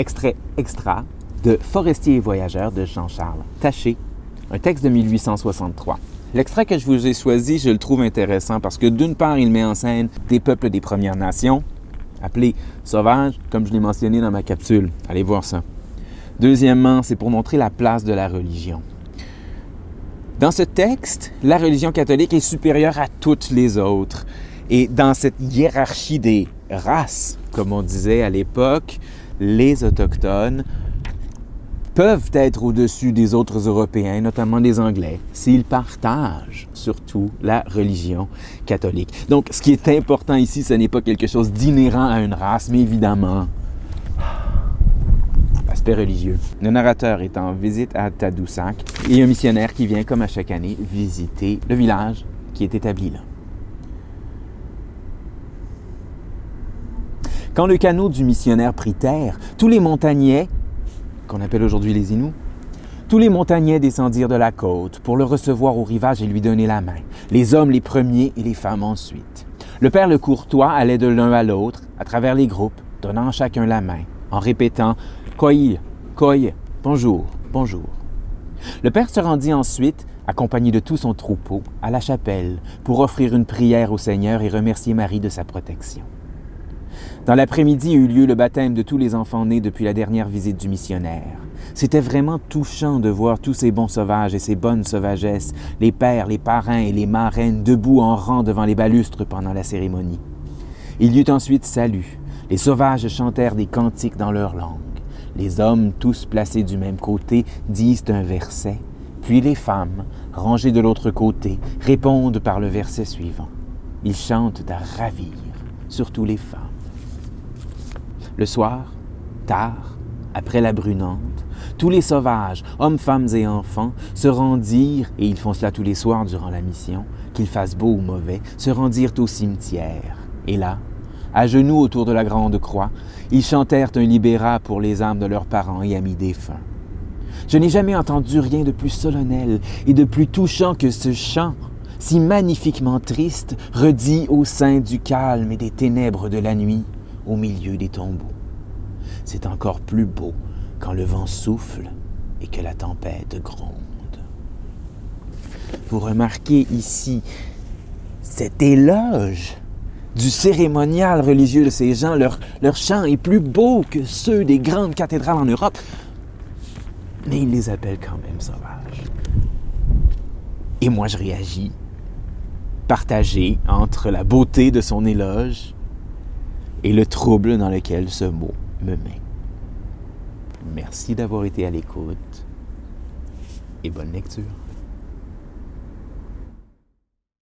Extrait Extra de Forestiers et Voyageurs de Jean-Charles Taché, un texte de 1863. L'extrait que je vous ai choisi, je le trouve intéressant parce que d'une part, il met en scène des peuples des Premières Nations, appelés sauvages, comme je l'ai mentionné dans ma capsule. Allez voir ça. Deuxièmement, c'est pour montrer la place de la religion. Dans ce texte, la religion catholique est supérieure à toutes les autres. Et dans cette hiérarchie des races, comme on disait à l'époque, les Autochtones peuvent être au-dessus des autres Européens, notamment des Anglais, s'ils partagent surtout la religion catholique. Donc, ce qui est important ici, ce n'est pas quelque chose d'inhérent à une race, mais évidemment, l'aspect religieux. Le narrateur est en visite à Tadoussac et un missionnaire qui vient, comme à chaque année, visiter le village qui est établi là. Quand le canot du missionnaire prit terre, tous les Montagnais, qu'on appelle aujourd'hui les Inuits, tous les Montagnais descendirent de la côte pour le recevoir au rivage et lui donner la main, les hommes les premiers et les femmes ensuite. Le père Le Courtois allait de l'un à l'autre, à travers les groupes, donnant chacun la main, en répétant « Koi, koi, bonjour, bonjour ». Le père se rendit ensuite, accompagné de tout son troupeau, à la chapelle pour offrir une prière au Seigneur et remercier Marie de sa protection. Dans l'après-midi eut lieu le baptême de tous les enfants nés depuis la dernière visite du missionnaire. C'était vraiment touchant de voir tous ces bons sauvages et ces bonnes sauvagesses, les pères, les parrains et les marraines debout en rang devant les balustres pendant la cérémonie. Il y eut ensuite salut. Les sauvages chantèrent des cantiques dans leur langue. Les hommes, tous placés du même côté, disent un verset, puis les femmes, rangées de l'autre côté, répondent par le verset suivant. Ils chantent à ravir, surtout les femmes. Le soir, tard, après la brunante, tous les sauvages, hommes, femmes et enfants, se rendirent, et ils font cela tous les soirs durant la mission, qu'il fasse beau ou mauvais, se rendirent au cimetière. Et là, à genoux autour de la grande croix, ils chantèrent un libéra pour les âmes de leurs parents et amis défunts. Je n'ai jamais entendu rien de plus solennel et de plus touchant que ce chant, si magnifiquement triste, redit au sein du calme et des ténèbres de la nuit, au milieu des tombeaux. C'est encore plus beau quand le vent souffle et que la tempête gronde. Vous remarquez ici cet éloge du cérémonial religieux de ces gens. Leur chant est plus beau que ceux des grandes cathédrales en Europe, mais ils les appellent quand même sauvages. Et moi, je réagis, partagé entre la beauté de son éloge et le trouble dans lequel ce mot me met. Merci d'avoir été à l'écoute et bonne lecture.